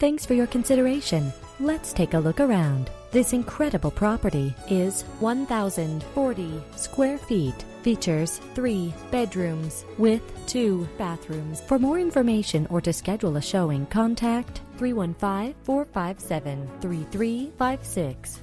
Thanks for your consideration. Let's take a look around. This incredible property is 1,040 square feet. Features 3 bedrooms with 2 bathrooms. For more information or to schedule a showing, contact 315-457-3356.